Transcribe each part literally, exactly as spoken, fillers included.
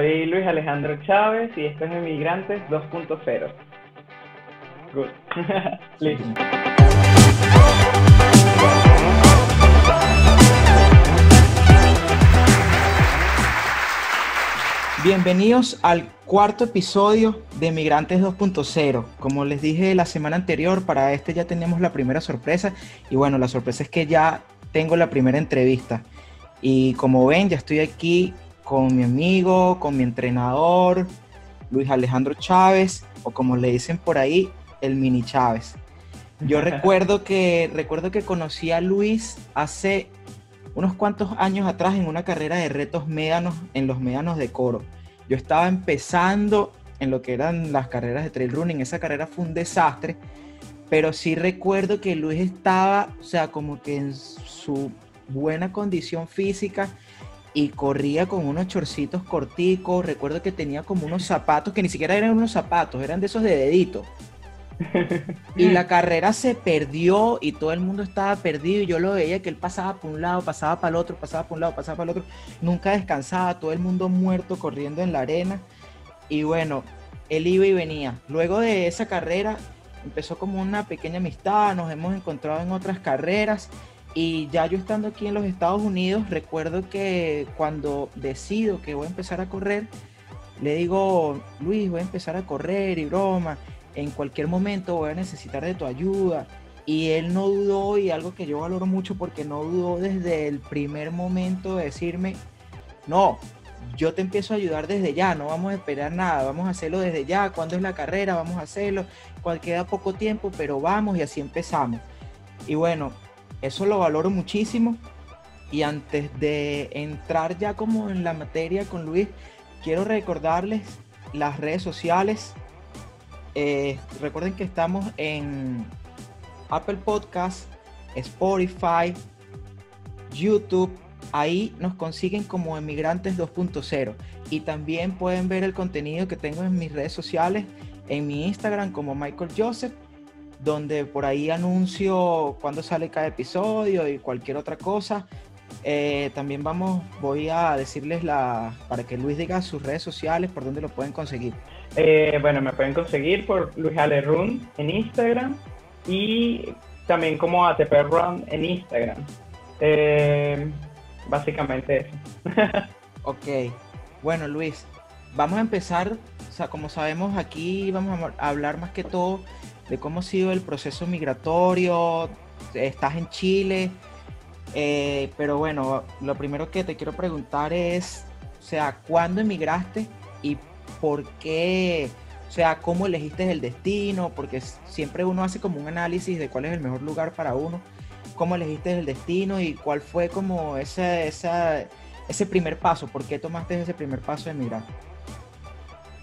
Soy Luis Alejandro Chávez y esto es Emigrantes dos punto cero. Good. Listo. Bienvenidos al cuarto episodio de Emigrantes dos punto cero. Como les dije la semana anterior, para este ya tenemos la primera sorpresa. Y bueno, la sorpresa es que ya tengo la primera entrevista. Y como ven, ya estoy aquí con mi amigo, con mi entrenador, Luis Alejandro Chávez, o como le dicen por ahí, el mini Chávez. Yo recuerdo que, recuerdo que conocí a Luis hace unos cuantos años atrás en una carrera de retos médanos, en los médanos de Coro. Yo estaba empezando en lo que eran las carreras de trail running. Esa carrera fue un desastre, pero sí recuerdo que Luis estaba, o sea, como que en su buena condición física, y corría con unos chorcitos corticos. Recuerdo que tenía como unos zapatos, que ni siquiera eran unos zapatos, eran de esos de dedito. Y la carrera se perdió y todo el mundo estaba perdido. Y yo lo veía que él pasaba por un lado, pasaba para el otro, pasaba por un lado, pasaba para el otro. Nunca descansaba, todo el mundo muerto corriendo en la arena. Y bueno, él iba y venía. Luego de esa carrera empezó como una pequeña amistad, nos hemos encontrado en otras carreras. Y ya yo estando aquí en los Estados Unidos, recuerdo que cuando decido que voy a empezar a correr, le digo, Luis, voy a empezar a correr y broma, en cualquier momento voy a necesitar de tu ayuda. Y él no dudó, y algo que yo valoro mucho, porque no dudó desde el primer momento de decirme, no, yo te empiezo a ayudar desde ya, no vamos a esperar nada, vamos a hacerlo desde ya, cuándo es la carrera, vamos a hacerlo, queda poco tiempo, pero vamos, y así empezamos. Y bueno, eso lo valoro muchísimo. Y antes de entrar ya como en la materia con Luis, quiero recordarles las redes sociales. Eh, recuerden que estamos en Apple Podcasts, Spotify, YouTube. Ahí nos consiguen como Emigrantes dos punto cero. Y también pueden ver el contenido que tengo en mis redes sociales, en mi Instagram como Michael Joseph, donde por ahí anuncio cuándo sale cada episodio y cualquier otra cosa. Eh, también vamos, voy a decirles la, para que Luis diga sus redes sociales, por dónde lo pueden conseguir. Eh, bueno, me pueden conseguir por Luis Ale Run en Instagram y también como A T P Run en Instagram. Eh, básicamente eso. Ok, bueno Luis, vamos a empezar, o sea, como sabemos aquí vamos a hablar más que todo de cómo ha sido el proceso migratorio. Estás en Chile, eh, pero bueno, lo primero que te quiero preguntar es, o sea, ¿cuándo emigraste y por qué? O sea, ¿cómo elegiste el destino? Porque siempre uno hace como un análisis de cuál es el mejor lugar para uno. ¿Cómo elegiste el destino y cuál fue como esa, esa, ese primer paso? ¿Por qué tomaste ese primer paso de emigrar?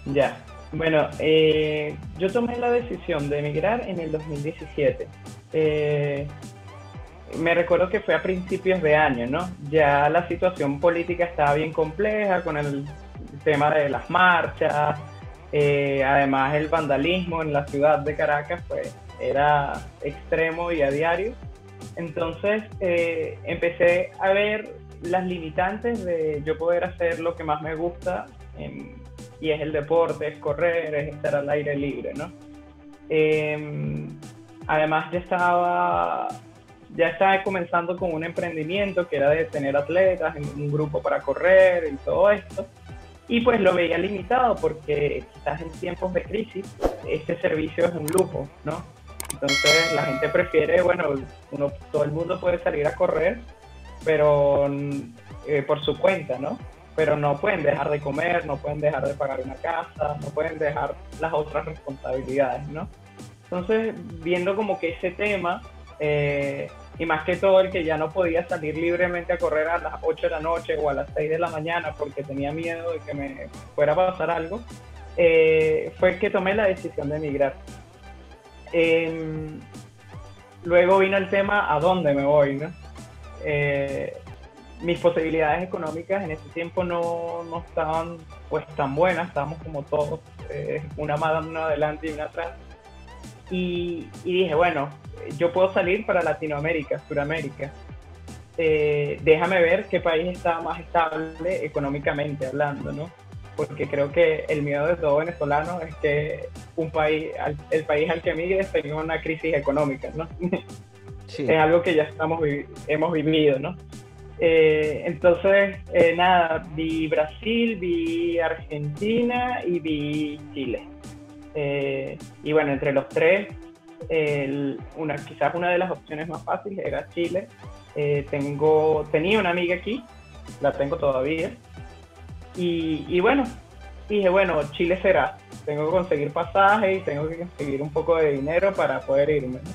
Ya. Yeah. Bueno, eh, yo tomé la decisión de emigrar en el dos mil diecisiete. Eh, me recuerdo que fue a principios de año, ¿no? Ya la situación política estaba bien compleja con el tema de las marchas. Eh, además, el vandalismo en la ciudad de Caracas pues, era extremo y a diario. Entonces, eh, empecé a ver las limitantes de yo poder hacer lo que más me gusta, en, y es el deporte, es correr, es estar al aire libre, ¿no? Eh, además ya estaba, ya estaba comenzando con un emprendimiento que era de tener atletas, un grupo para correr y todo esto, y pues lo veía limitado porque quizás en tiempos de crisis este servicio es un lujo, ¿no? Entonces la gente prefiere, bueno, uno, todo el mundo puede salir a correr, pero eh, por su cuenta, ¿no? Pero no pueden dejar de comer, no pueden dejar de pagar una casa, no pueden dejar las otras responsabilidades, ¿no? Entonces, viendo como que ese tema, eh, y más que todo el que ya no podía salir libremente a correr a las ocho de la noche o a las seis de la mañana porque tenía miedo de que me fuera a pasar algo, eh, fue que tomé la decisión de emigrar. Eh, luego vino el tema a dónde me voy, ¿no? Eh, mis posibilidades económicas en ese tiempo no, no estaban pues tan buenas, estábamos como todos, eh, una más, una adelante y una atrás, y, y dije, bueno, yo puedo salir para Latinoamérica, Suramérica, eh, déjame ver qué país está más estable económicamente hablando, ¿no? porque creo que el miedo de todo venezolano es que un país, el país al que migres tenga una crisis económica, ¿no? Sí. Es algo que ya estamos hemos vivido, ¿no? Eh, entonces, eh, nada, vi Brasil, vi Argentina y vi Chile. Eh, y bueno, entre los tres, el, una, quizás una de las opciones más fáciles era Chile. Eh, tengo, tenía una amiga aquí, la tengo todavía. Y, y bueno, dije, bueno, Chile será. Tengo que conseguir pasaje y tengo que conseguir un poco de dinero para poder irme, ¿no?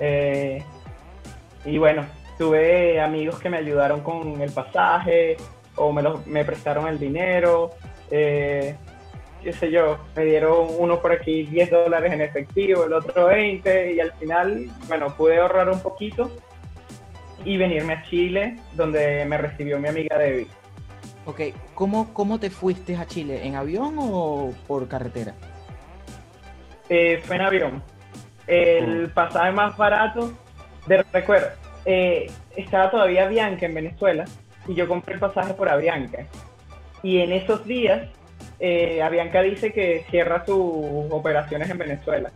Eh, y bueno, tuve amigos que me ayudaron con el pasaje o me, lo, me prestaron el dinero, eh, qué sé yo, me dieron uno por aquí diez dólares en efectivo, el otro veinte, y al final, bueno, pude ahorrar un poquito y venirme a Chile, donde me recibió mi amiga Debbie. Ok, ¿cómo, cómo te fuiste a Chile? ¿En avión o por carretera? Eh, fue en avión. El pasaje más barato, de recuerdo, eh, estaba todavía Avianca en Venezuela y yo compré el pasaje por Avianca. Y en esos días, eh, Avianca dice que cierra sus operaciones en Venezuela.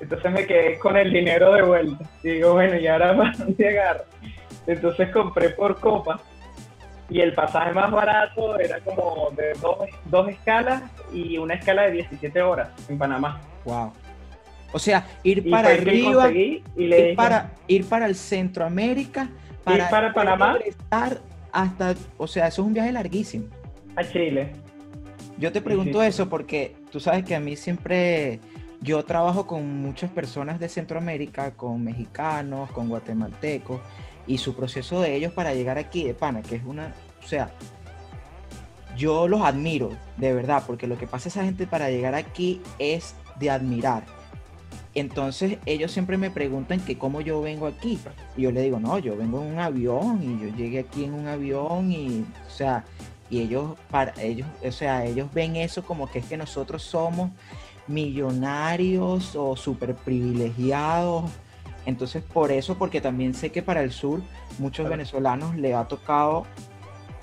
Entonces me quedé con el dinero de vuelta. Y digo, bueno, ¿y ahora para dónde agarro? Entonces compré por Copa y el pasaje más barato era como de dos, dos escalas y una escala de diecisiete horas en Panamá. ¡Wow! O sea, ir para arriba, ir, dije, para, ir para el Centroamérica, para, ir para Panamá, hasta, o sea, eso es un viaje larguísimo. A Chile. Yo te pregunto sí, sí. eso porque tú sabes que a mí siempre, yo trabajo con muchas personas de Centroamérica, con mexicanos, con guatemaltecos, y su proceso de ellos para llegar aquí de Pana, que es una, o sea, yo los admiro, de verdad, porque lo que pasa a esa gente para llegar aquí es de admirar. Entonces ellos siempre me preguntan que cómo yo vengo aquí, y yo les digo, no, yo vengo en un avión, y yo llegué aquí en un avión, y o sea, y ellos, para, ellos, o sea, ellos ven eso como que es que nosotros somos millonarios o súper privilegiados. Entonces por eso, porque también sé que para el sur muchos venezolanos les ha tocado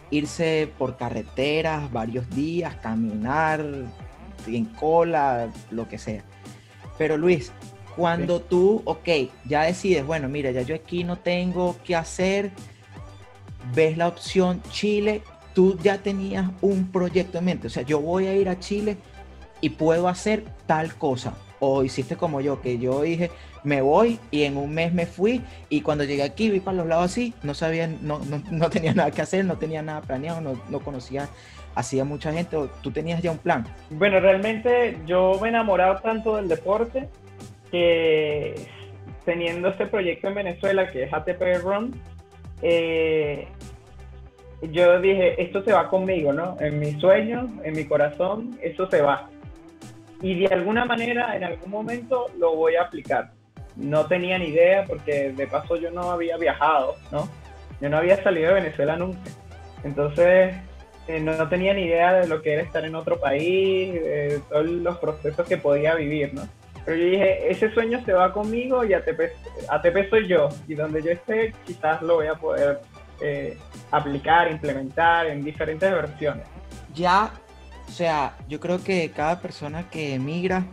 irse por carreteras varios días, caminar en cola, lo que sea. Pero Luis, cuando sí. tú, ok, ya decides, bueno, mira, ya yo aquí no tengo qué hacer, ves la opción Chile, tú ya tenías un proyecto en mente, o sea, yo voy a ir a Chile y puedo hacer tal cosa, o hiciste como yo, que yo dije, me voy y en un mes me fui, y cuando llegué aquí vi para los lados así, no sabía, no, no, no tenía nada que hacer, no tenía nada planeado, no, no conocía hacía mucha gente, o tú tenías ya un plan. Bueno, realmente yo me he enamorado tanto del deporte que teniendo este proyecto en Venezuela que es A T P Run, eh, yo dije, esto se va conmigo, ¿no? En mis sueños, en mi corazón, eso se va. Y de alguna manera, en algún momento, lo voy a aplicar. No tenía ni idea porque de paso yo no había viajado, ¿no? Yo no había salido de Venezuela nunca. Entonces, Eh, no, no tenía ni idea de lo que era estar en otro país, eh, todos los procesos que podía vivir, ¿no? Pero yo dije, ese sueño se va conmigo y A T P, A T P soy yo, y donde yo esté quizás lo voy a poder eh, aplicar, implementar en diferentes versiones. Ya, o sea, yo creo que cada persona que emigra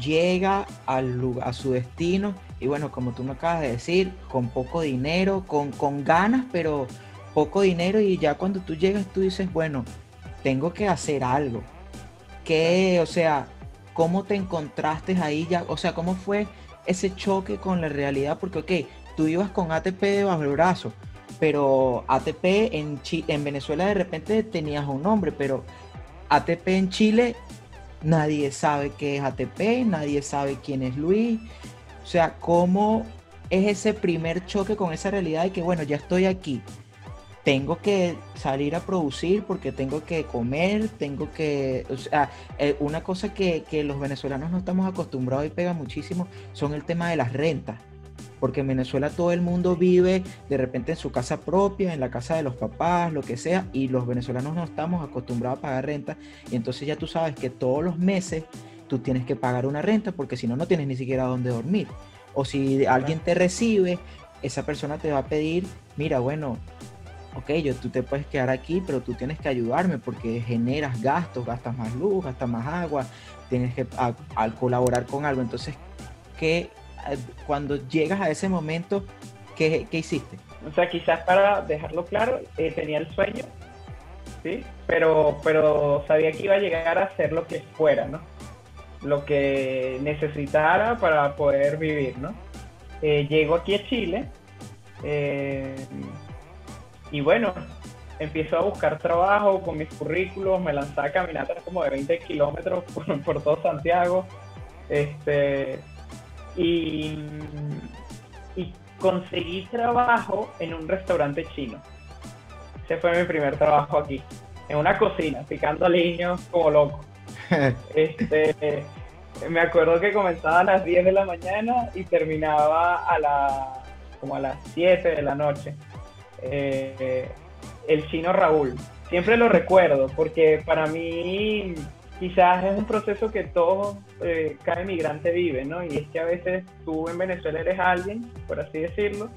llega al lugar, a su destino, y bueno, como tú me acabas de decir, con poco dinero, con, con ganas, pero poco dinero, y ya cuando tú llegas tú dices, bueno, tengo que hacer algo. ¿Qué, o sea, cómo te encontraste ahí ya? O sea, ¿cómo fue ese choque con la realidad? Porque, ok, tú ibas con A T P debajo del brazo, pero A T P en, Chi- en Venezuela de repente tenías un nombre, pero A T P en Chile nadie sabe qué es A T P, nadie sabe quién es Luis. O sea, ¿cómo es ese primer choque con esa realidad de que, bueno, ya estoy aquí? Tengo que salir a producir porque tengo que comer, tengo que... O sea, una cosa que, que los venezolanos no estamos acostumbrados y pega muchísimo son el tema de las rentas. Porque en Venezuela todo el mundo vive de repente en su casa propia, en la casa de los papás, lo que sea, y los venezolanos no estamos acostumbrados a pagar renta. Y entonces ya tú sabes que todos los meses tú tienes que pagar una renta porque si no, no tienes ni siquiera dónde dormir. O si alguien te recibe, esa persona te va a pedir, mira, bueno... ok, yo, tú te puedes quedar aquí, pero tú tienes que ayudarme porque generas gastos, gastas más luz, gastas más agua, tienes que a, a colaborar con algo. Entonces, ¿qué, cuando llegas a ese momento, ¿qué, qué hiciste? O sea, quizás para dejarlo claro, eh, tenía el sueño, ¿sí? Pero, pero sabía que iba a llegar a hacer lo que fuera, ¿no? Lo que necesitara para poder vivir, ¿no? Eh, llego aquí a Chile eh, y bueno, empiezo a buscar trabajo con mis currículos, me lanzaba a caminatas como de veinte kilómetros por, por todo Santiago, este, y, y conseguí trabajo en un restaurante chino. Ese fue mi primer trabajo aquí, en una cocina, picando aliños como loco. Este, me acuerdo que comenzaba a las diez de la mañana y terminaba a la, como a las siete de la noche. Eh, el chino Raúl, siempre lo recuerdo porque para mí quizás es un proceso que todo, eh, cada inmigrante vive, ¿no? Y es que a veces tú en Venezuela eres alguien, por así decirlo,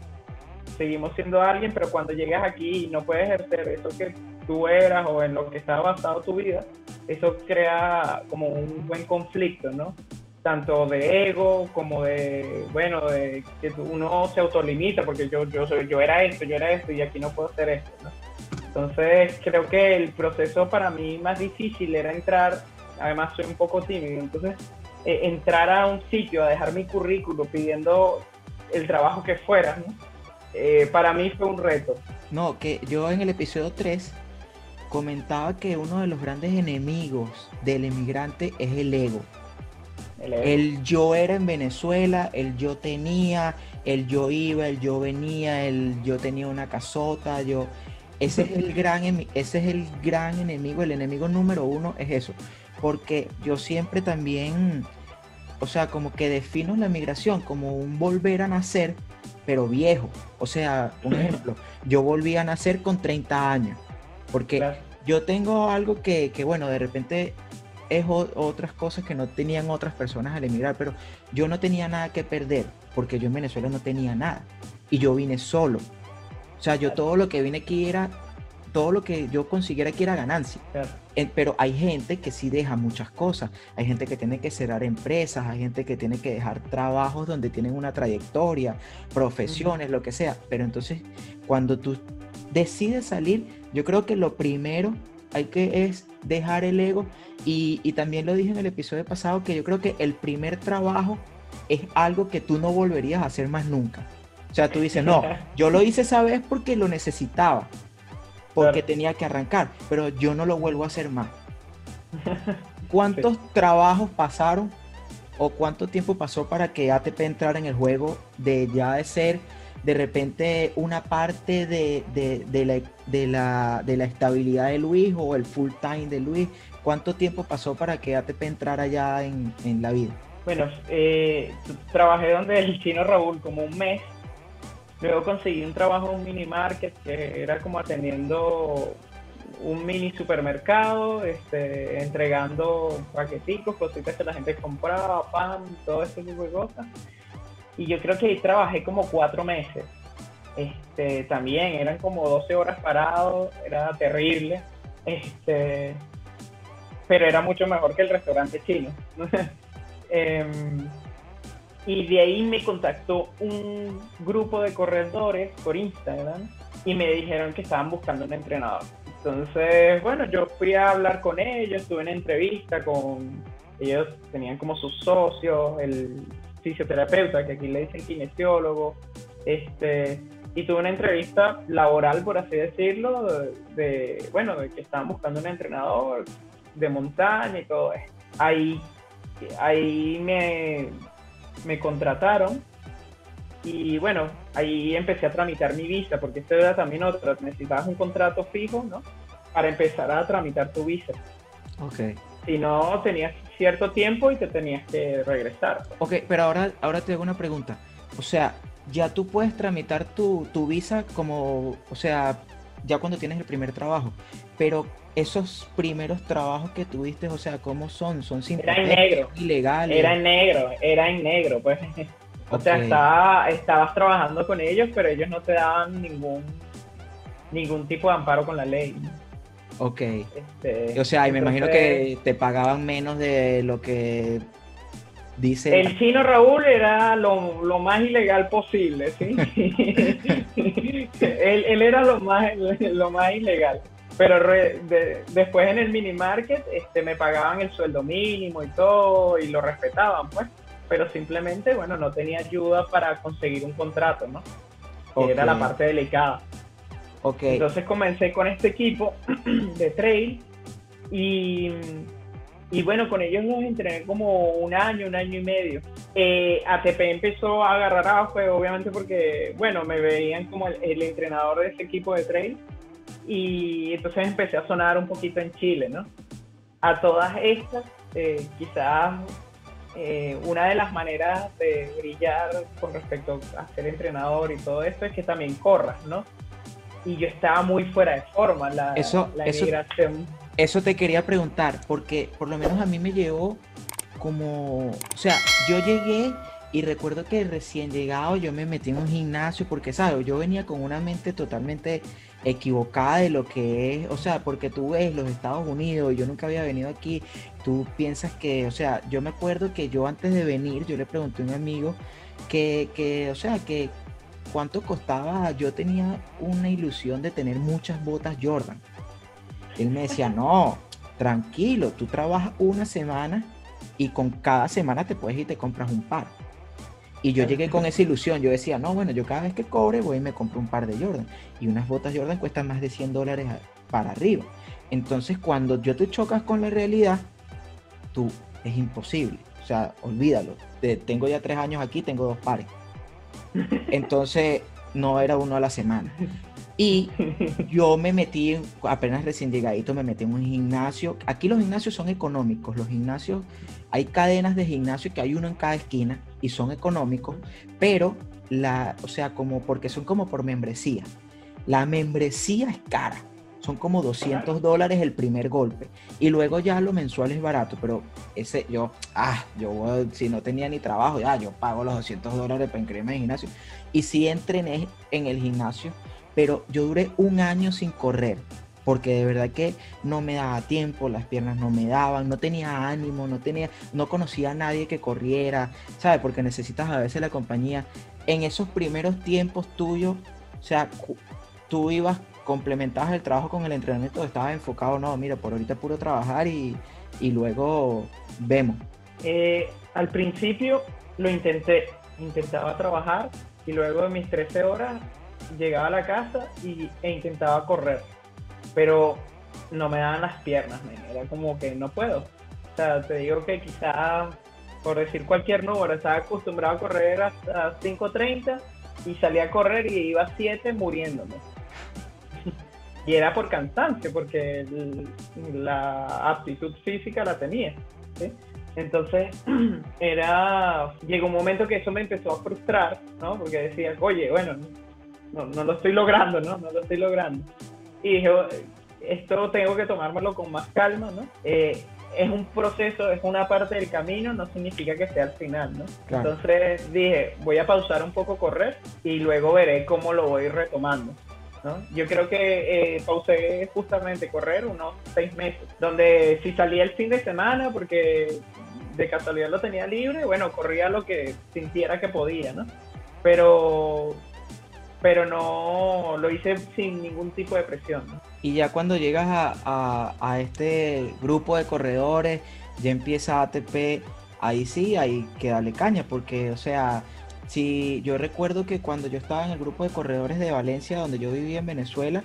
seguimos siendo alguien, pero cuando llegas aquí y no puedes ejercer eso que tú eras o en lo que estaba basado tu vida, eso crea como un buen conflicto, ¿no? Tanto de ego como de, bueno, de que uno se autolimita porque yo, yo, yo era esto, yo era esto y aquí no puedo hacer esto, ¿no? Entonces creo que el proceso para mí más difícil era entrar, además soy un poco tímido, entonces eh, entrar a un sitio, a dejar mi currículo pidiendo el trabajo que fuera, ¿no? Eh, para mí fue un reto. No, que yo en el episodio tres comentaba que uno de los grandes enemigos del emigrante es el ego. El, ego. El yo era en Venezuela, el yo tenía, el yo iba, el yo venía, el yo tenía una casota, yo... Ese es el gran, ese es el gran enemigo, el enemigo número uno es eso. Porque yo siempre también, o sea, como que defino la migración como un volver a nacer, pero viejo. O sea, un ejemplo, yo volví a nacer con treinta años. Porque claro, yo tengo algo que, que, bueno, de repente es o, otras cosas que no tenían otras personas al emigrar, pero yo no tenía nada que perder, porque yo en Venezuela no tenía nada, y yo vine solo. O sea, yo claro, todo lo que vine aquí era, todo lo que yo consiguiera aquí era ganancia. Claro. Pero hay gente que sí deja muchas cosas, hay gente que tiene que cerrar empresas, hay gente que tiene que dejar trabajos donde tienen una trayectoria, profesiones, uh-huh, lo que sea. Pero entonces, cuando tú decides salir... Yo creo que lo primero hay que es dejar el ego y, y también lo dije en el episodio pasado que yo creo que el primer trabajo es algo que tú no volverías a hacer más nunca. O sea, tú dices, no, yo lo hice esa vez porque lo necesitaba, porque claro, tenía que arrancar, pero yo no lo vuelvo a hacer más. ¿Cuántos sí, trabajos pasaron o cuánto tiempo pasó para que A T P entrara en el juego de ya de ser... de repente una parte de, de, de, la, de, la, de la estabilidad de Luis o el full time de Luis? ¿Cuánto tiempo pasó para que A T P entrara ya en, en la vida? Bueno, eh, trabajé donde el chino Raúl como un mes, luego conseguí un trabajo en un mini market que era como atendiendo un mini supermercado, este, entregando paqueticos, cositas que la gente compraba, pan, todo ese tipo de cosas. Y yo creo que ahí trabajé como cuatro meses. Este, también eran como doce horas parado, era terrible. Este, pero era mucho mejor que el restaurante chino. eh, y de ahí me contactó un grupo de corredores por Instagram y me dijeron que estaban buscando un entrenador. Entonces, bueno, yo fui a hablar con ellos, tuve una entrevista con... Ellos tenían como sus socios, el... fisioterapeuta, que aquí le dicen kinesiólogo, este, y tuve una entrevista laboral, por así decirlo, de, de bueno, de que estaban buscando un entrenador de montaña y todo eso. Ahí, ahí me, me contrataron y bueno, ahí empecé a tramitar mi visa, porque esto era también otra, necesitabas un contrato fijo, ¿no? Para empezar a tramitar tu visa. Okay. Si no, tenías cierto tiempo y te tenías que regresar. Ok, pero ahora, ahora te hago una pregunta. O sea, ya tú puedes tramitar tu, tu visa como, o sea, ya cuando tienes el primer trabajo. Pero esos primeros trabajos que tuviste, o sea, ¿cómo son? ¿Son simplemente Era en negro. ilegales? Era en negro, era en negro, pues. Okay. O sea, estaba, estabas trabajando con ellos, pero ellos no te daban ningún ningún tipo de amparo con la ley. Ok. Este, o sea, y me imagino que te pagaban menos de lo que dice... El chino, Raúl, era lo, lo más ilegal posible, ¿sí? él, él era lo más, lo más ilegal. Pero re, de, después en el mini market este, me pagaban el sueldo mínimo y todo, y lo respetaban, pues. Pero simplemente, bueno, no tenía ayuda para conseguir un contrato, ¿no? Okay. Que era la parte delicada. Okay. Entonces comencé con este equipo de trail y, y bueno, con ellos los entrené como un año, un año y medio. Eh, A T P empezó a agarrar agua, pues, obviamente, porque, bueno, me veían como el, el entrenador de ese equipo de trail y entonces empecé a sonar un poquito en Chile, ¿no? A todas estas, eh, quizás eh, una de las maneras de brillar con respecto a ser entrenador y todo esto es que también corras, ¿no? Y yo estaba muy fuera de forma, la, eso, la emigración. Eso, eso te quería preguntar, porque por lo menos a mí me llevó como... O sea, yo llegué y recuerdo que recién llegado yo me metí en un gimnasio, porque, ¿sabes? Yo venía con una mente totalmente equivocada de lo que es, o sea, porque tú ves los Estados Unidos, yo nunca había venido aquí, tú piensas que, o sea, yo me acuerdo que yo antes de venir, yo le pregunté a un amigo que, que o sea, que... ¿cuánto costaba? Yo tenía una ilusión de tener muchas botas Jordan. Él me decía, no, tranquilo, tú trabajas una semana y con cada semana te puedes ir y te compras un par. Y yo llegué con esa ilusión, yo decía, no, bueno, yo cada vez que cobre voy y me compro un par de Jordan. Y unas botas Jordan cuestan más de cien dólares para arriba. Entonces, cuando yo te chocas con la realidad, tú, es imposible. O sea, olvídalo. Te, tengo ya tres años aquí, tengo dos pares. Entonces no era uno a la semana y yo me metí, apenas recién llegadito me metí en un gimnasio. Aquí los gimnasios son económicos, los gimnasios, hay cadenas de gimnasios que hay uno en cada esquina y son económicos, pero la, o sea, como porque son como por membresía, la membresía es cara, son como doscientos dólares el primer golpe y luego ya lo mensual es barato, pero ese yo, ah, yo si no tenía ni trabajo, ya yo pago los doscientos dólares para inscribirme en el gimnasio y sí entrené en el gimnasio, pero yo duré un año sin correr porque de verdad que no me daba tiempo, las piernas no me daban, no tenía ánimo, no tenía, no conocía a nadie que corriera, ¿sabes? Porque necesitas a veces la compañía. En esos primeros tiempos tuyos, o sea, tú ibas, complementabas el trabajo con el entrenamiento, estabas enfocado, no, mira, por ahorita puro trabajar y, y luego vemos. Eh, al principio lo intenté, intentaba trabajar y luego de mis trece horas llegaba a la casa y, e intentaba correr, pero no me daban las piernas, man. Era como que no puedo. O sea, te digo que quizás, por decir cualquier número, estaba acostumbrado a correr hasta cinco treinta y salía a correr y iba a siete muriéndome. Y era por cansancio, porque la aptitud física la tenía, ¿sí? Entonces, era, llegó un momento que eso me empezó a frustrar, ¿no? Porque decía, oye, bueno, no, no lo estoy logrando, ¿no? No lo estoy logrando. Y dije, esto tengo que tomármelo con más calma, ¿no? Eh, es un proceso, es una parte del camino, no significa que sea el final, ¿no? Claro. Entonces dije, voy a pausar un poco correr y luego veré cómo lo voy retomando, ¿no? Yo creo que eh, pausé justamente correr unos seis meses, donde si salía el fin de semana porque de casualidad lo tenía libre, bueno, corría lo que sintiera que podía, ¿no? Pero, pero no lo hice sin ningún tipo de presión, ¿no? Y ya cuando llegas a, a, a este grupo de corredores, ya empieza A T P, ahí sí, hay que darle caña, porque, o sea... Sí, yo recuerdo que cuando yo estaba en el grupo de corredores de Valencia, donde yo vivía en Venezuela,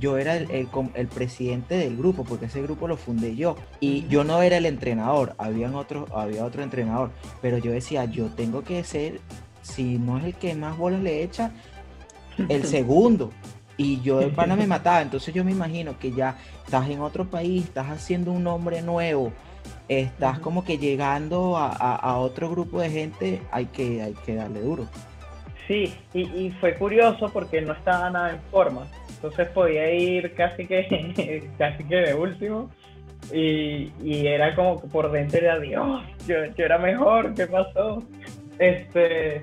yo era el, el, el presidente del grupo, porque ese grupo lo fundé yo. Y yo no era el entrenador, habían otro, había otro entrenador, pero yo decía, yo tengo que ser, si no es el que más bolas le echa, el segundo. Y yo de pana me mataba, entonces yo me imagino que ya estás en otro país, estás haciendo un nombre nuevo, estás como que llegando a, a, a otro grupo de gente, hay que, hay que darle duro. Sí, y, y fue curioso porque no estaba nada en forma, entonces podía ir casi que, casi que de último, y, y era como que por dentro era Dios, yo, yo era mejor, ¿qué pasó? Este,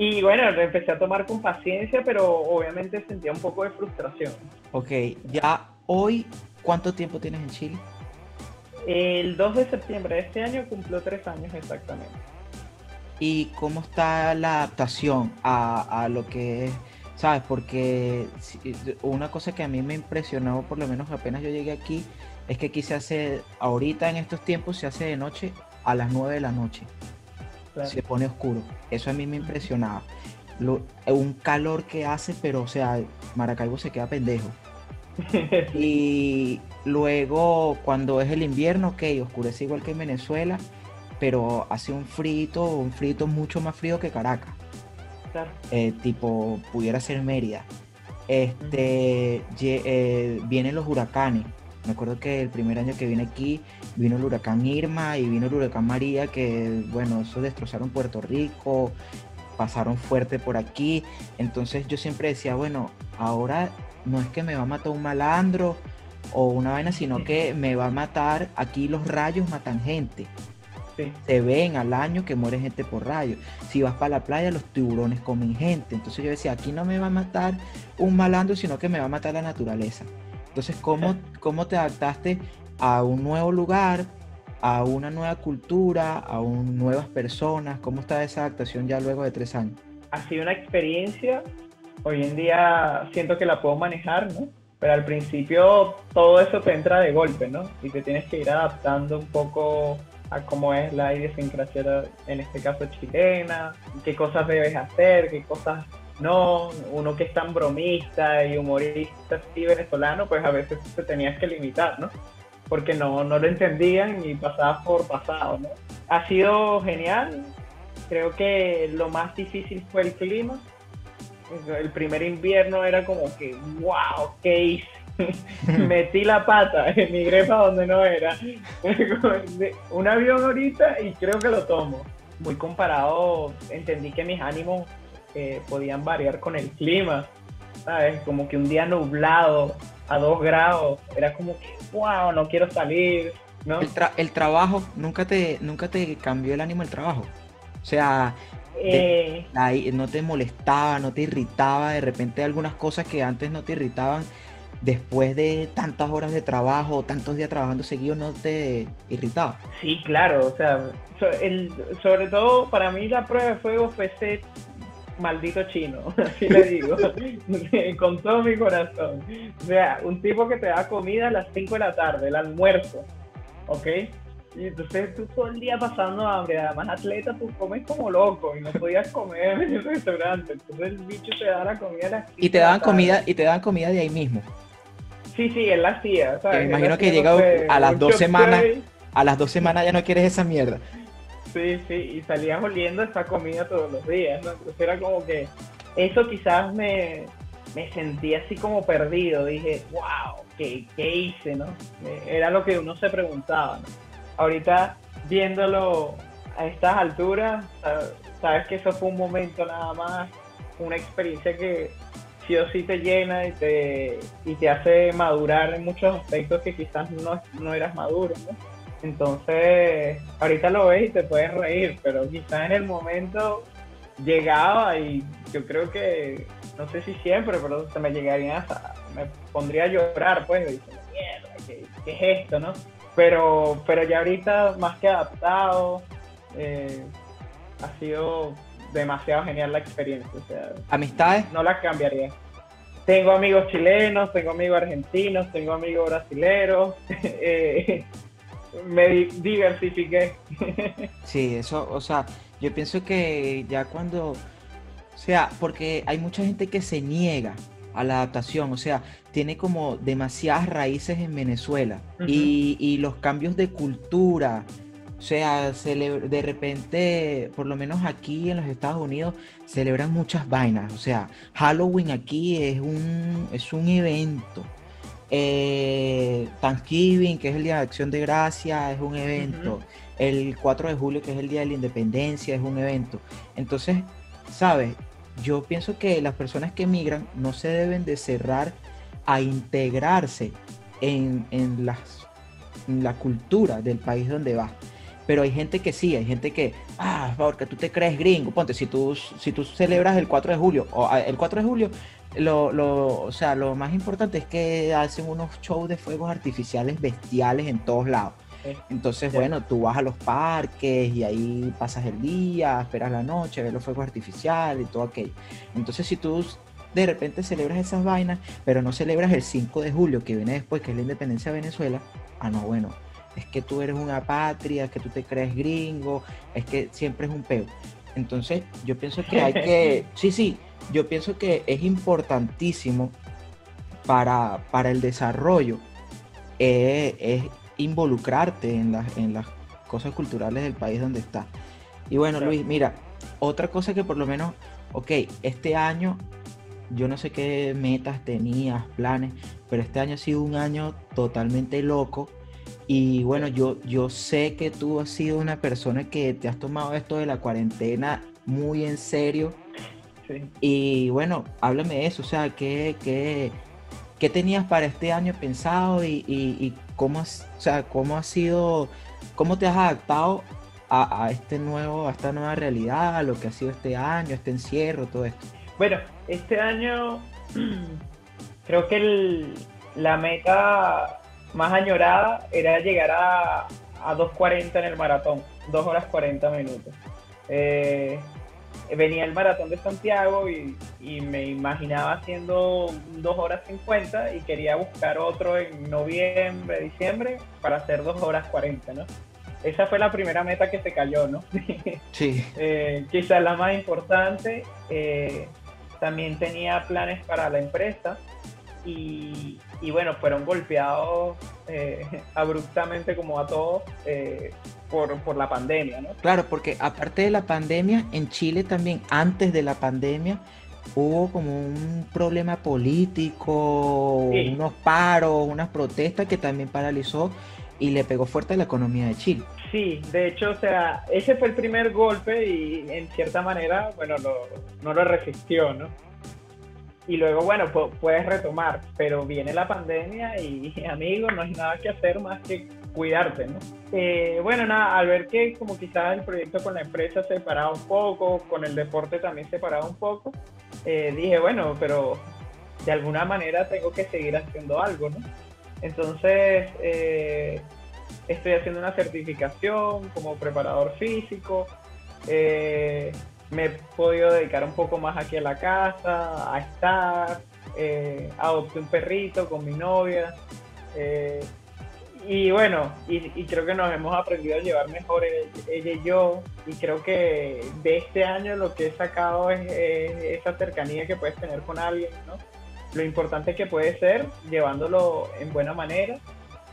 Y bueno, empecé a tomar con paciencia, pero obviamente sentía un poco de frustración. Ok, ya hoy, ¿cuánto tiempo tienes en Chile? El dos de septiembre de este año cumplo tres años exactamente. ¿Y cómo está la adaptación a, a lo que es, sabes? Porque una cosa que a mí me impresionó, por lo menos apenas yo llegué aquí, es que aquí se hace, ahorita en estos tiempos, se hace de noche a las nueve de la noche. Claro. Se pone oscuro. Eso a mí me impresionaba. Lo, un calor que hace, pero o sea, Maracaibo se queda pendejo. Y luego, cuando es el invierno, ok, oscurece igual que en Venezuela, pero hace un frito, un frito mucho más frío que Caracas. Claro. Eh, tipo, pudiera ser Mérida. Este, uh-huh. ye, eh, vienen los huracanes. Me acuerdo que el primer año que vine aquí vino el huracán Irma y vino el huracán María, que bueno, eso destrozaron Puerto Rico, pasaron fuerte por aquí. Entonces yo siempre decía, bueno, ahora no es que me va a matar un malandro o una vaina, sino sí. que me va a matar, aquí los rayos matan gente. Sí. Se ven al año que muere gente por rayos. Si vas para la playa, los tiburones comen gente. Entonces yo decía, aquí no me va a matar un malandro, sino que me va a matar la naturaleza. Entonces, ¿cómo, cómo te adaptaste a un nuevo lugar, a una nueva cultura, a un, nuevas personas? ¿Cómo está esa adaptación ya luego de tres años? Ha sido una experiencia. Hoy en día siento que la puedo manejar, ¿no? Pero al principio todo eso te entra de golpe, ¿no? Y te tienes que ir adaptando un poco a cómo es la idiosincrasia, en este caso chilena, qué cosas debes hacer, qué cosas... No, uno que es tan bromista y humorista así venezolano, pues a veces te tenías que limitar, ¿no? Porque no, no lo entendían y pasabas por pasado, ¿no? Ha sido genial. Creo que lo más difícil fue el clima. El primer invierno era como que, wow, ¿qué hice? Metí la pata, emigré para donde no era. Un avión ahorita y creo que lo tomo. Muy comparado, entendí que mis ánimos Eh, podían variar con el clima, ¿sabes? Como que un día nublado a dos grados, era como que, wow, no quiero salir, ¿no? El, tra el trabajo, ¿nunca te, ¿nunca te cambió el ánimo el trabajo? O sea, eh... de, ahí, ¿no te molestaba, no te irritaba de repente algunas cosas que antes no te irritaban? Después de tantas horas de trabajo, tantos días trabajando seguido, ¿no te irritaba? Sí, claro, o sea, so el, sobre todo para mí la prueba de fuego fue ese maldito chino, así le digo, con todo mi corazón. O sea, un tipo que te da comida a las cinco de la tarde, el almuerzo, ¿ok? Y entonces tú todo el día pasando hambre, además atleta, tú comes como loco y no podías comer en el restaurante. Entonces el bicho te da la comida a las cinco. Y te daban comida, y te daban comida de ahí mismo. Sí, sí, él la hacía, ¿sabes? Me imagino que llega a las dos semanas, a las dos semanas ya no quieres esa mierda. Sí, sí, y salías oliendo esa comida todos los días, ¿no? Entonces era como que eso quizás me, me sentía así como perdido. Dije, wow, ¿qué, qué hice, no? Era lo que uno se preguntaba, ¿no? Ahorita, viéndolo a estas alturas, sabes que eso fue un momento nada más, una experiencia que sí o sí te llena y te, y te hace madurar en muchos aspectos que quizás no, no eras maduro, ¿no? Entonces, ahorita lo ves y te puedes reír, pero quizás en el momento llegaba y yo creo que, no sé si siempre, pero se me llegaría hasta, me pondría a llorar, pues, y diciendo, mierda, ¿qué, qué es esto, no? Pero, pero ya ahorita, más que adaptado, eh, ha sido demasiado genial la experiencia, o sea, ¿amistades? No la cambiaría. Tengo amigos chilenos, tengo amigos argentinos, tengo amigos brasileros, eh, me diversifiqué. Sí, eso, o sea, yo pienso que ya cuando, o sea, porque hay mucha gente que se niega a la adaptación, o sea, tiene como demasiadas raíces en Venezuela. Uh-huh. y, y los cambios de cultura, o sea, cele- de repente, por lo menos aquí en los Estados Unidos, celebran muchas vainas, o sea, Halloween aquí es un, es un evento. Eh, Thanksgiving, que es el Día de Acción de Gracias, es un evento. Uh-huh. El cuatro de julio, que es el Día de la Independencia, es un evento. Entonces, ¿sabes? Yo pienso que las personas que emigran no se deben de cerrar a integrarse en, en, las, en la cultura del país donde vas. Pero hay gente que sí, hay gente que, ah, porque tú te crees gringo. Ponte, si tú, si tú celebras el cuatro de julio, o el cuatro de julio, lo, lo, o sea, lo más importante es que hacen unos shows de fuegos artificiales bestiales en todos lados. Entonces, sí. Bueno, tú vas a los parques y ahí pasas el día, esperas la noche, ves los fuegos artificiales y todo aquello. Entonces, si tú de repente celebras esas vainas, pero no celebras el cinco de julio, que viene después, que es la independencia de Venezuela, ah, no, bueno, es que tú eres una patria, es que tú te crees gringo, es que siempre es un peo. Entonces, yo pienso que hay que... Sí, sí, yo pienso que es importantísimo para, para el desarrollo, eh, es involucrarte en las, en las cosas culturales del país donde estás. Y bueno, Luis, mira, otra cosa que por lo menos, ok, este año, yo no sé qué metas tenías, planes, pero este año ha sido un año totalmente loco. Y bueno, yo, yo sé que tú has sido una persona que te has tomado esto de la cuarentena muy en serio. Sí. Y bueno, háblame de eso, o sea, ¿qué, qué, qué tenías para este año pensado y, y, y cómo, o sea, cómo ha sido, cómo te has adaptado a, a, este nuevo, a esta nueva realidad, a lo que ha sido este año, este encierro, todo esto? Bueno, este año creo que el, la meta más añorada era llegar a, a dos cuarenta en el maratón, dos horas cuarenta minutos. Eh, venía el maratón de Santiago y, y me imaginaba haciendo dos horas cincuenta y quería buscar otro en noviembre, diciembre para hacer dos horas cuarenta, ¿no? Esa fue la primera meta que se cayó, ¿no? Sí. eh, quizás la más importante. Eh, también tenía planes para la empresa. Y, y bueno, fueron golpeados eh, abruptamente, como a todos, eh, por, por la pandemia, ¿no? Claro, porque aparte de la pandemia, en Chile también, antes de la pandemia, hubo como un problema político, sí, unos paros, unas protestas que también paralizó y le pegó fuerte a la economía de Chile. Sí, de hecho, o sea, ese fue el primer golpe y en cierta manera, bueno, lo, no lo resistió, ¿no? Y luego, bueno, puedes retomar, pero viene la pandemia y, amigo, no hay nada que hacer más que cuidarte, ¿no? Eh, bueno, nada, al ver que como quizás el proyecto con la empresa se paraba un poco, con el deporte también se paraba un poco, eh, dije, bueno, pero de alguna manera tengo que seguir haciendo algo, ¿no? Entonces, eh, estoy haciendo una certificación como preparador físico, eh... me he podido dedicar un poco más aquí a la casa, a estar, eh, adopté un perrito con mi novia, eh, y bueno, y, y creo que nos hemos aprendido a llevar mejor ella y yo, y creo que de este año lo que he sacado es, es esa cercanía que puedes tener con alguien, ¿no? Lo importante que puede ser, llevándolo en buena manera,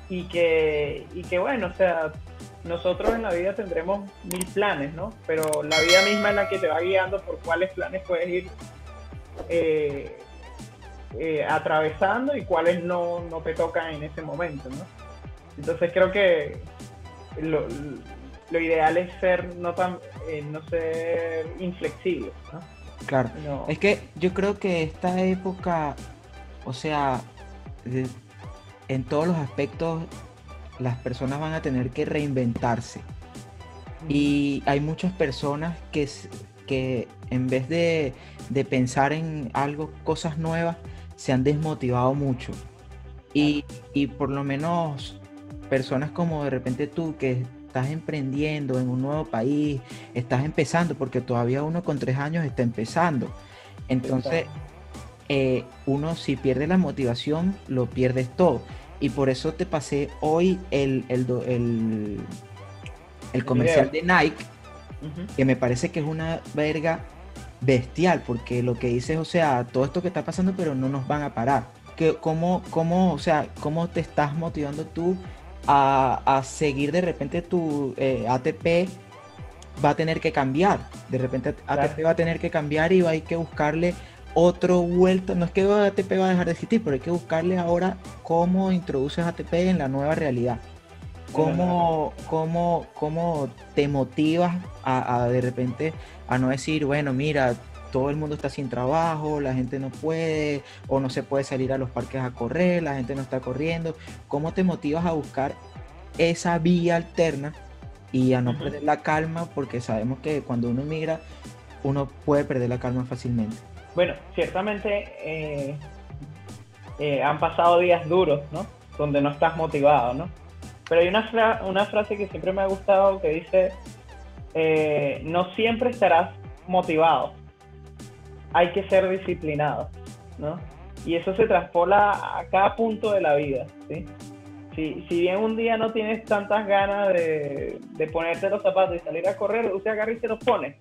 y que, y que bueno, o sea, nosotros en la vida tendremos mil planes, ¿no? Pero la vida misma es la que te va guiando por cuáles planes puedes ir eh, eh, atravesando y cuáles no, no te tocan en ese momento, ¿no? Entonces creo que lo, lo ideal es ser no tan eh, no ser inflexible, ¿no? Claro. No. Es que yo creo que esta época, o sea, en todos los aspectos, las personas van a tener que reinventarse. Y hay muchas personas que, que en vez de, de pensar en algo, cosas nuevas, se han desmotivado mucho. Y, y por lo menos personas como de repente tú, que estás emprendiendo en un nuevo país, estás empezando, porque todavía uno con tres años está empezando. Entonces, eh, uno si pierde la motivación, lo pierdes todo. Y por eso te pasé hoy el, el, el, el comercial de Nike, uh-huh, que me parece que es una verga bestial, porque lo que dices, o sea, todo esto que está pasando, pero no nos van a parar. Que, ¿cómo, cómo, o sea, ¿cómo te estás motivando tú a, a seguir de repente tu eh, A T P? Va a tener que cambiar, de repente claro. A T P va a tener que cambiar y va a hay que buscarle otro vuelta, no es que A T P va a dejar de existir, pero hay que buscarle ahora cómo introduces A T P en la nueva realidad. Cómo, cómo, cómo te motivas a, a de repente a no decir, bueno, mira, todo el mundo está sin trabajo, la gente no puede, o no se puede salir a los parques a correr, la gente no está corriendo. ¿Cómo te motivas a buscar esa vía alterna y a no perder la calma, porque sabemos que cuando uno migra uno puede perder la calma fácilmente. Bueno, ciertamente eh, eh, han pasado días duros, ¿no? Donde no estás motivado, ¿no? Pero hay una, fra una frase que siempre me ha gustado que dice, eh, no siempre estarás motivado, hay que ser disciplinado, ¿no? Y eso se traspola a cada punto de la vida, ¿sí? Si, si bien un día no tienes tantas ganas de, de ponerte los zapatos y salir a correr, usted agarra y se los pone,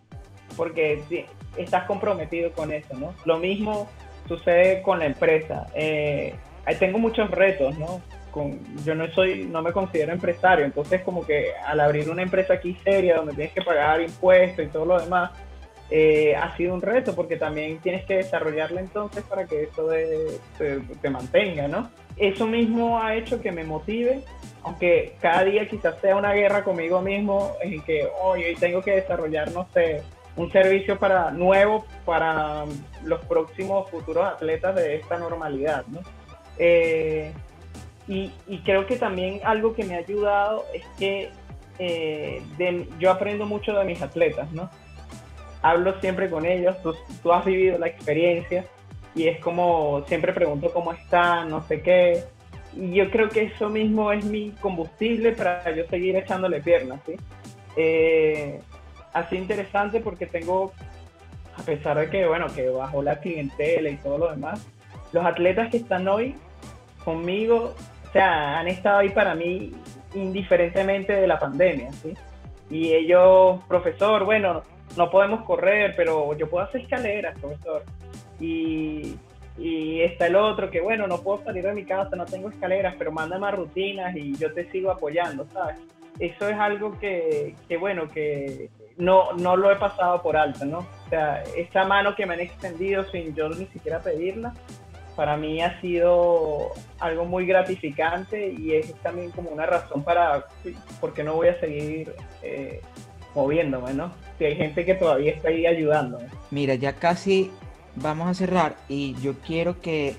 porque sí, estás comprometido con eso, ¿no? Lo mismo sucede con la empresa. Eh, tengo muchos retos, ¿no? Con, yo no soy, no me considero empresario, entonces como que al abrir una empresa aquí seria, donde tienes que pagar impuestos y todo lo demás, eh, ha sido un reto, porque también tienes que desarrollarla entonces para que eso de, se, se mantenga, ¿no? Eso mismo ha hecho que me motive, aunque cada día quizás sea una guerra conmigo mismo, en que hoy oh, tengo que desarrollar, no sé, un servicio para, nuevo para los próximos futuros atletas de esta normalidad, ¿no? Eh, y, y creo que también algo que me ha ayudado es que eh, de, yo aprendo mucho de mis atletas, ¿no? Hablo siempre con ellos, tú, tú has vivido la experiencia y es como, siempre pregunto cómo están, no sé qué, y yo creo que eso mismo es mi combustible para yo seguir echándole piernas, ¿sí? Eh, así interesante porque tengo, a pesar de que, bueno, que bajó la clientela y todo lo demás, los atletas que están hoy conmigo, o sea, han estado ahí para mí indiferentemente de la pandemia, ¿sí? Y ellos, profesor, bueno, no podemos correr, pero yo puedo hacer escaleras, profesor. Y, y está el otro que, bueno, no puedo salir de mi casa, no tengo escaleras, pero manda más rutinas y yo te sigo apoyando, ¿sabes? Eso es algo que, que bueno, que no, no lo he pasado por alto, ¿no? O sea, esa mano que me han extendido sin yo ni siquiera pedirla, para mí ha sido algo muy gratificante y es también como una razón para por qué no voy a seguir eh, moviéndome, ¿no? Si hay gente que todavía está ahí ayudándome. Mira, ya casi vamos a cerrar y yo quiero que,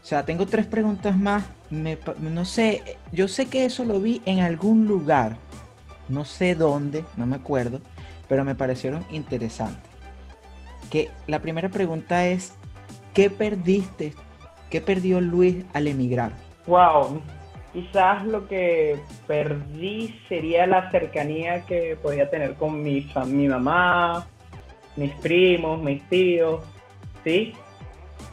o sea, tengo tres preguntas más. Me, no sé, yo sé que eso lo vi en algún lugar, no sé dónde, no me acuerdo, pero me parecieron interesantes. Que la primera pregunta es, ¿qué perdiste? ¿Qué perdió Luis al emigrar? Wow, quizás lo que perdí sería la cercanía que podía tener con mi, mi mamá, mis primos, mis tíos, ¿sí?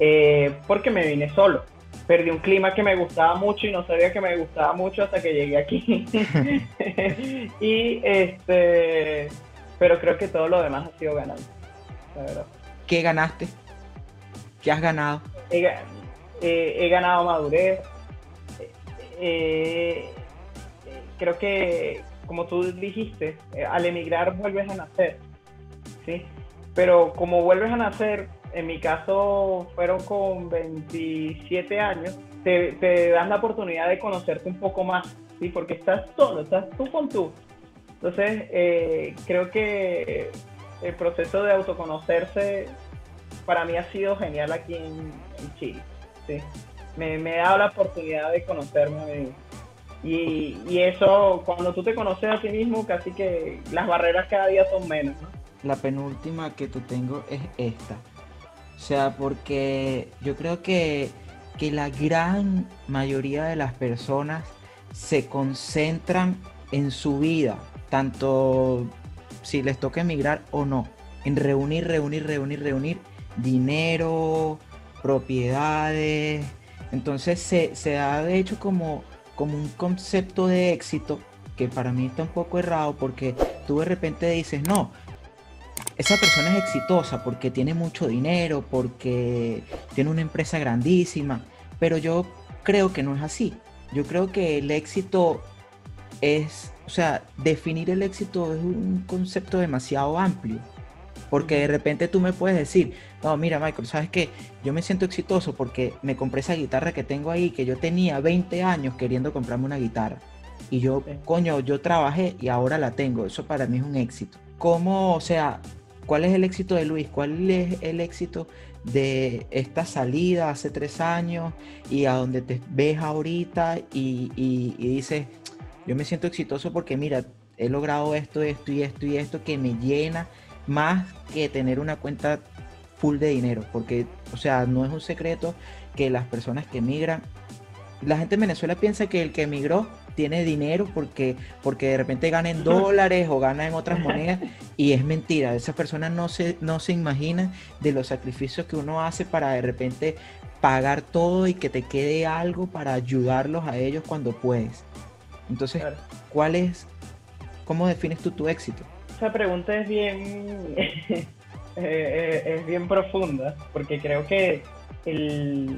Eh, porque me vine solo. Perdí un clima que me gustaba mucho y no sabía que me gustaba mucho hasta que llegué aquí. Y este, pero creo que todo lo demás ha sido ganado, la verdad. ¿Qué ganaste? ¿Qué has ganado? He, eh, he ganado madurez. Eh, eh, creo que, como tú dijiste, eh, al emigrar vuelves a nacer, ¿sí? Pero como vuelves a nacer, en mi caso fueron con veintisiete años, te, te das la oportunidad de conocerte un poco más, ¿sí? Porque estás solo, estás tú con tú. Entonces, eh, creo que el proceso de autoconocerse para mí ha sido genial aquí en, en Chile, ¿sí? Me, me he dado la oportunidad de conocerme y, y eso, cuando tú te conoces a ti mismo, casi que las barreras cada día son menos, ¿no? La penúltima que te tengo es esta. O sea, porque yo creo que, que la gran mayoría de las personas se concentran en su vida, tanto si les toca emigrar o no, en reunir, reunir, reunir, reunir dinero, propiedades. Entonces se, se da de hecho como, como un concepto de éxito que para mí está un poco errado, porque tú de repente dices, no, esa persona es exitosa porque tiene mucho dinero, porque tiene una empresa grandísima, pero yo creo que no es así. Yo creo que el éxito es, o sea, definir el éxito es un concepto demasiado amplio, porque de repente tú me puedes decir, no, mira, Michael, ¿sabes qué? Yo me siento exitoso porque me compré esa guitarra que tengo ahí, que yo tenía veinte años queriendo comprarme una guitarra, y yo, coño, yo trabajé y ahora la tengo, eso para mí es un éxito. ¿Cómo, o sea, cuál es el éxito de Luis? ¿Cuál es el éxito de esta salida hace tres años y a donde te ves ahorita y, y, y dices, yo me siento exitoso porque mira, he logrado esto, esto y esto y esto, que me llena más que tener una cuenta full de dinero, porque, o sea, no es un secreto que las personas que emigran, la gente en Venezuela piensa que el que emigró tiene dinero porque, porque de repente gana en dólares o gana en otras monedas, y es mentira. Esas personas no se, no se imaginan de los sacrificios que uno hace para de repente pagar todo y que te quede algo para ayudarlos a ellos cuando puedes. Entonces, claro. ¿cuál es, cómo defines tú tu éxito? Esa pregunta es bien, es bien profunda, porque creo que el...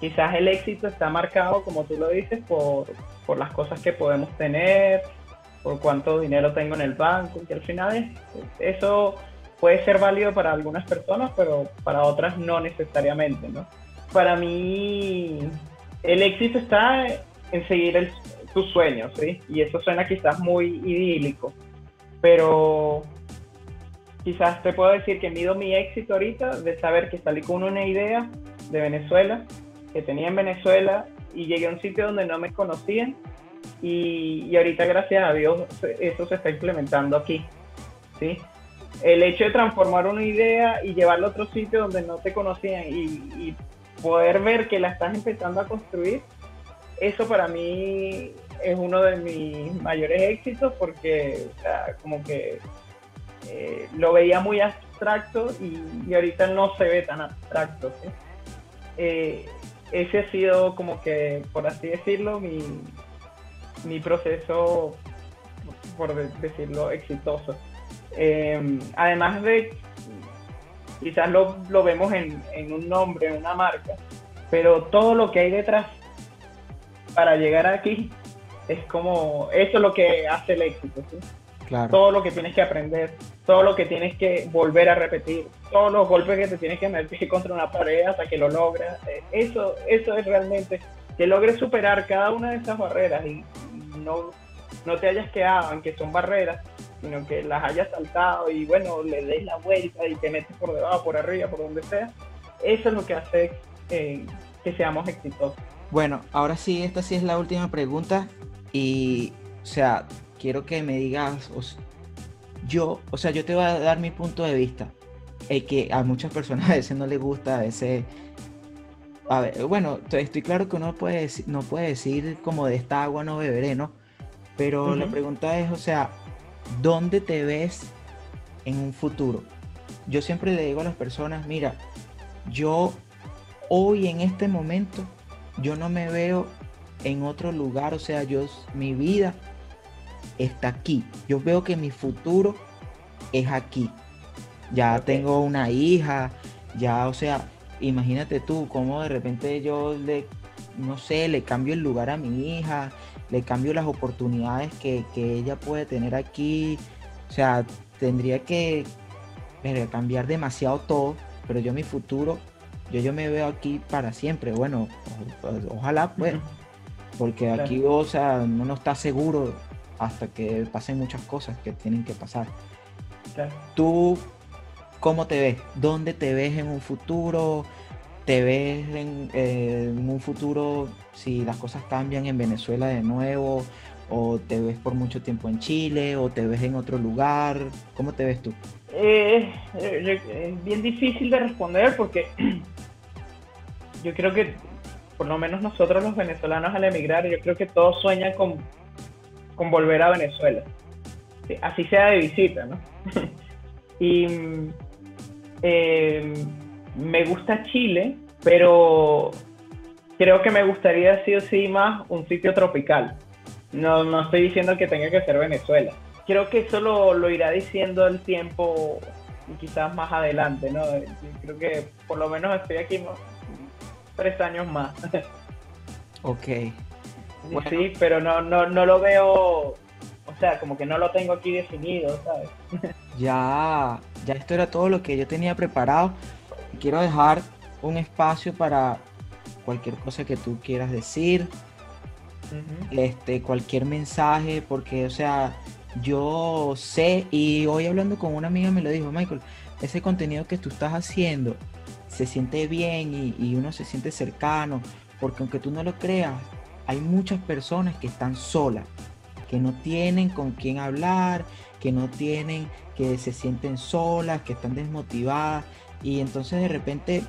quizás el éxito está marcado, como tú lo dices, por, por las cosas que podemos tener, por cuánto dinero tengo en el banco, que al final es, eso puede ser válido para algunas personas, pero para otras no necesariamente, ¿no? Para mí, el éxito está en seguir el, tus sueños, ¿sí? Y eso suena quizás muy idílico, pero quizás te puedo decir que mido mi éxito ahorita de saber que salí con una idea de Venezuela, que tenía en Venezuela, y llegué a un sitio donde no me conocían, y, y ahorita, gracias a Dios, eso se está implementando aquí, ¿sí? El hecho de transformar una idea y llevarla a otro sitio donde no te conocían y, y poder ver que la estás empezando a construir, eso para mí es uno de mis mayores éxitos, porque, o sea, como que eh, lo veía muy abstracto y, y ahorita no se ve tan abstracto, ¿sí? Eh, ese ha sido como que, por así decirlo, mi, mi proceso, por decirlo, exitoso. Eh, además de, quizás lo, lo vemos en, en un nombre, en una marca, pero todo lo que hay detrás para llegar aquí es como, eso es lo que hace el éxito, ¿sí? Claro. Todo lo que tienes que aprender, todo lo que tienes que volver a repetir, todos los golpes que te tienes que meter contra una pared hasta que lo logras, eso, eso es realmente, que logres superar cada una de esas barreras y no, no te hayas quedado, aunque son barreras, sino que las hayas saltado y bueno, le des la vuelta y te metes por debajo, por arriba, por donde sea, eso es lo que hace eh, que seamos exitosos. Bueno, ahora sí, esta sí es la última pregunta y, o sea, quiero que me digas, o sea, yo, o sea, yo te voy a dar mi punto de vista, eh, que a muchas personas a veces no les gusta, a veces, a ver, bueno, estoy claro que uno puede, no puede decir como de esta agua no beberé, ¿no? Pero uh-huh. la pregunta es, o sea, ¿dónde te ves en un futuro? Yo siempre le digo a las personas, mira, yo hoy en este momento, yo no me veo en otro lugar, o sea, yo, mi vida está aquí. Yo veo que mi futuro es aquí. Ya okay. tengo una hija, ya, o sea, imagínate tú cómo de repente yo le, no sé, le cambio el lugar a mi hija, le cambio las oportunidades que, que ella puede tener aquí. O sea, tendría que cambiar demasiado todo, pero yo mi futuro, yo, yo me veo aquí para siempre. Bueno, o, ojalá pues, porque aquí, o sea, uno no está seguro hasta que pasen muchas cosas que tienen que pasar. Claro. ¿Tú cómo te ves? ¿Dónde te ves en un futuro? ¿Te ves en, eh, en un futuro si las cosas cambian en Venezuela de nuevo? ¿O te ves por mucho tiempo en Chile? ¿O te ves en otro lugar? ¿Cómo te ves tú? Eh, es bien difícil de responder porque yo creo que, por lo menos nosotros los venezolanos al emigrar, yo creo que todos sueñan con con volver a Venezuela, así sea de visita, ¿no? Y eh, me gusta Chile, pero creo que me gustaría sí o sí más un sitio tropical. No, no estoy diciendo que tenga que ser Venezuela. Creo que eso lo, lo irá diciendo el tiempo y quizás más adelante, ¿no? Creo que por lo menos estoy aquí ¿no? tres años más. Ok. Bueno. Sí, pero no, no, no lo veo, o sea, como que no lo tengo aquí definido, ¿sabes? Ya, ya esto era todo lo que yo tenía preparado. Quiero dejar un espacio para cualquier cosa que tú quieras decir, uh-huh. este, cualquier mensaje, porque, o sea, yo sé, y hoy hablando con una amiga me lo dijo, Michael, ese contenido que tú estás haciendo se siente bien y, y uno se siente cercano, porque aunque tú no lo creas, hay muchas personas que están solas, que no tienen con quién hablar, que no tienen, que se sienten solas, que están desmotivadas, y entonces de repente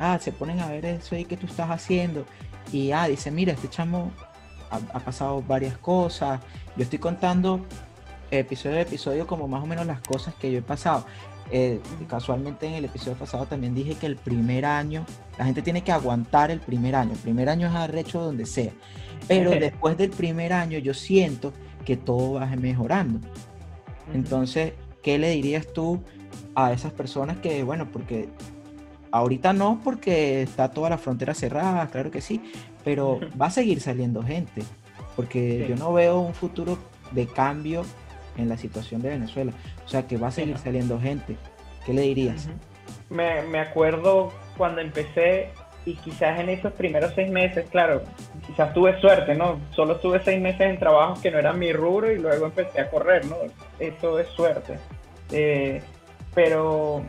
ah, se ponen a ver eso ahí que tú estás haciendo y ah, dice, mira, este chamo ha, ha pasado varias cosas. Yo estoy contando episodio a episodio como más o menos las cosas que yo he pasado. Eh, casualmente en el episodio pasado también dije que el primer año, la gente tiene que aguantar el primer año, el primer año es arrecho donde sea, pero después del primer año yo siento que todo va mejorando. Entonces, ¿qué le dirías tú a esas personas que, bueno, porque ahorita no, porque está toda la frontera cerrada, claro que sí, pero va a seguir saliendo gente, porque sí, yo no veo un futuro de cambio en la situación de Venezuela, o sea que va a seguir sí, no. saliendo gente? ¿Qué le dirías? Uh-huh. me, me acuerdo cuando empecé, y quizás en esos primeros seis meses, claro, quizás tuve suerte, ¿no? Solo estuve seis meses en trabajos que no eran mi rubro y luego empecé a correr, ¿no? Eso es suerte. Eh, pero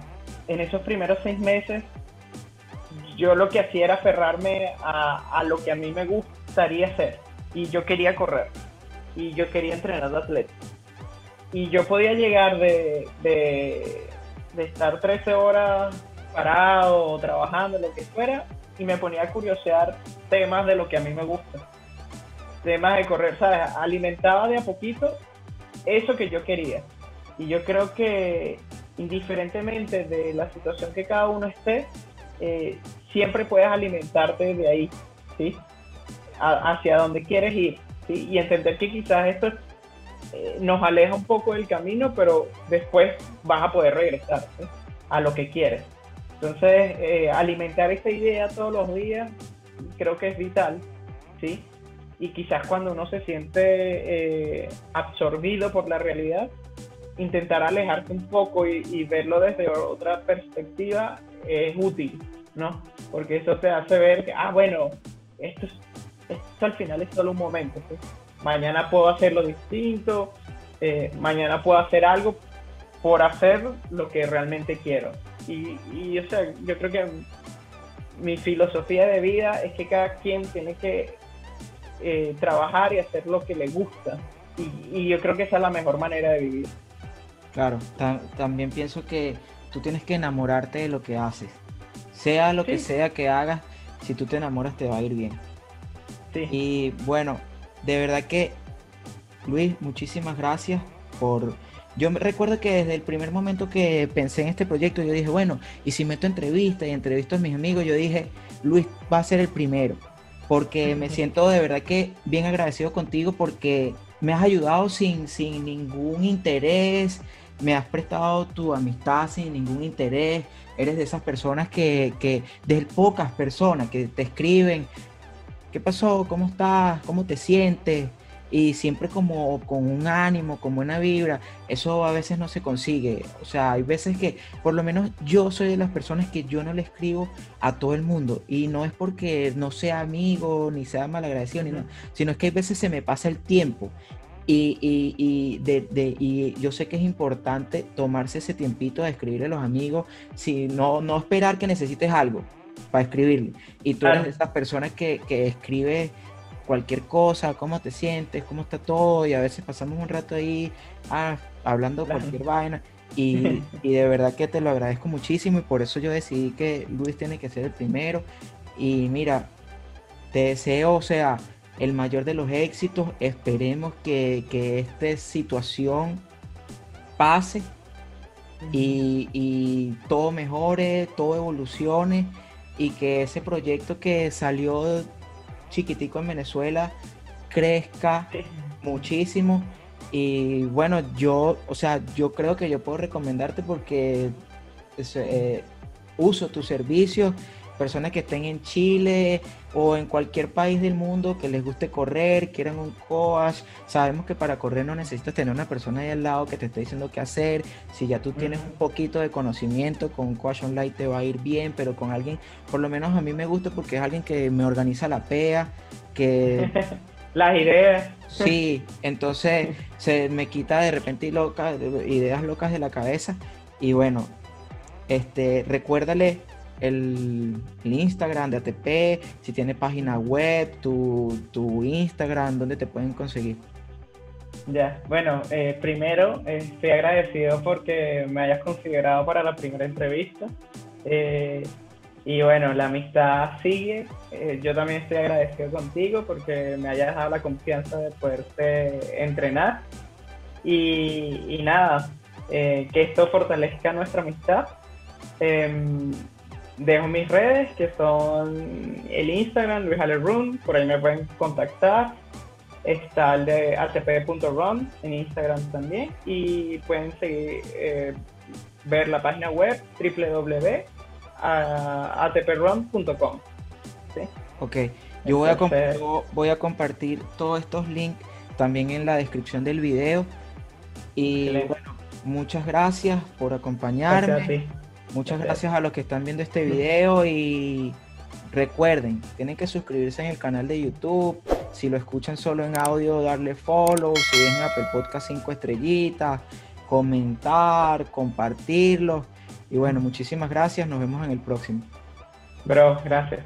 en esos primeros seis meses yo lo que hacía era aferrarme a, a lo que a mí me gustaría hacer, y yo quería correr y yo quería entrenar de atleta. Y yo podía llegar de, de, de estar trece horas parado o trabajando, lo que fuera, y me ponía a curiosear temas de lo que a mí me gusta. Temas de correr, ¿sabes? Alimentaba de a poquito eso que yo quería. Y yo creo que indiferentemente de la situación que cada uno esté, eh, siempre puedes alimentarte de ahí, ¿sí? A, hacia donde quieres ir, ¿sí? Y entender que quizás esto es nos aleja un poco del camino, pero después vas a poder regresar, ¿sí? A lo que quieres. Entonces, eh, alimentar esta idea todos los días creo que es vital, ¿sí? Y quizás cuando uno se siente eh, absorbido por la realidad, intentar alejarse un poco y, y verlo desde otra perspectiva es útil, ¿no? Porque eso te hace ver que, ah, bueno, esto, es, esto al final es solo un momento, ¿sí? Mañana puedo hacerlo distinto, eh, mañana puedo hacer algo por hacer lo que realmente quiero. Y, y o sea, yo creo que mi filosofía de vida es que cada quien tiene que eh, trabajar y hacer lo que le gusta. Y, y yo creo que esa es la mejor manera de vivir. Claro, ta- también pienso que tú tienes que enamorarte de lo que haces. Sea lo sí. que sea que hagas, si tú te enamoras te va a ir bien. Sí. Y bueno, de verdad que, Luis, muchísimas gracias por... Yo me recuerdo que desde el primer momento que pensé en este proyecto, yo dije, bueno, y si meto entrevistas y entrevisto a mis amigos, yo dije, Luis va a ser el primero, porque me siento de verdad que bien agradecido contigo, porque me has ayudado sin, sin ningún interés, me has prestado tu amistad sin ningún interés, eres de esas personas que, que de pocas personas que te escriben, ¿qué pasó? ¿Cómo estás? ¿Cómo te sientes? Y siempre como con un ánimo, con buena vibra. Eso a veces no se consigue. O sea, hay veces que, por lo menos yo soy de las personas que yo no le escribo a todo el mundo. Y no es porque no sea amigo, ni sea malagradecido, uh-huh. ni nada, sino es que hay veces se me pasa el tiempo. Y, y, y, de, de, y yo sé que es importante tomarse ese tiempito de escribirle a los amigos, si no, no esperar que necesites algo para escribirle, y tú eres de esas personas que, que escribe cualquier cosa, cómo te sientes, cómo está todo, y a veces pasamos un rato ahí ah, hablando claro. cualquier vaina, y, y de verdad que te lo agradezco muchísimo, y por eso yo decidí que Luis tiene que ser el primero, y mira, te deseo, o sea, el mayor de los éxitos, esperemos que, que esta situación pase, uh-huh. y, y todo mejore, todo evolucione, y que ese proyecto que salió chiquitico en Venezuela crezca sí. muchísimo. Y bueno, yo, o sea, yo creo que yo puedo recomendarte porque eh, uso tus servicios. Personas que estén en Chile o en cualquier país del mundo que les guste correr, quieran un coach, sabemos que para correr no necesitas tener una persona ahí al lado que te esté diciendo qué hacer, si ya tú tienes un poquito de conocimiento, con un coach online te va a ir bien, pero con alguien, por lo menos a mí me gusta porque es alguien que me organiza la pea, que... las ideas. Sí, entonces se me quita de repente loca, ideas locas de la cabeza, y bueno, este, recuérdale El, el Instagram de A T P, si tienes página web, tu, tu Instagram, ¿dónde te pueden conseguir? Ya, bueno, eh, primero eh, estoy agradecido porque me hayas considerado para la primera entrevista. Eh, y bueno, la amistad sigue. Eh, yo también estoy agradecido contigo porque me hayas dado la confianza de poderte entrenar. Y, y nada, eh, que esto fortalezca nuestra amistad. Eh, dejo mis redes, que son el Instagram, Luis Ale Run, por ahí me pueden contactar. Está el de a te pe punto run en Instagram también, y pueden seguir, eh, ver la página web doble u doble u doble u punto a te pe run punto com. ¿Sí? Ok, yo voy, Entonces, a yo voy a compartir todos estos links también en la descripción del video. Y excelente. Bueno, muchas gracias por acompañarme. Gracias a ti. Muchas gracias a los que están viendo este video y recuerden, tienen que suscribirse en el canal de YouTube. Si lo escuchan solo en audio, darle follow, si ven Apple Podcast cinco estrellitas, comentar, compartirlo. Y bueno, muchísimas gracias, nos vemos en el próximo. Bro, gracias.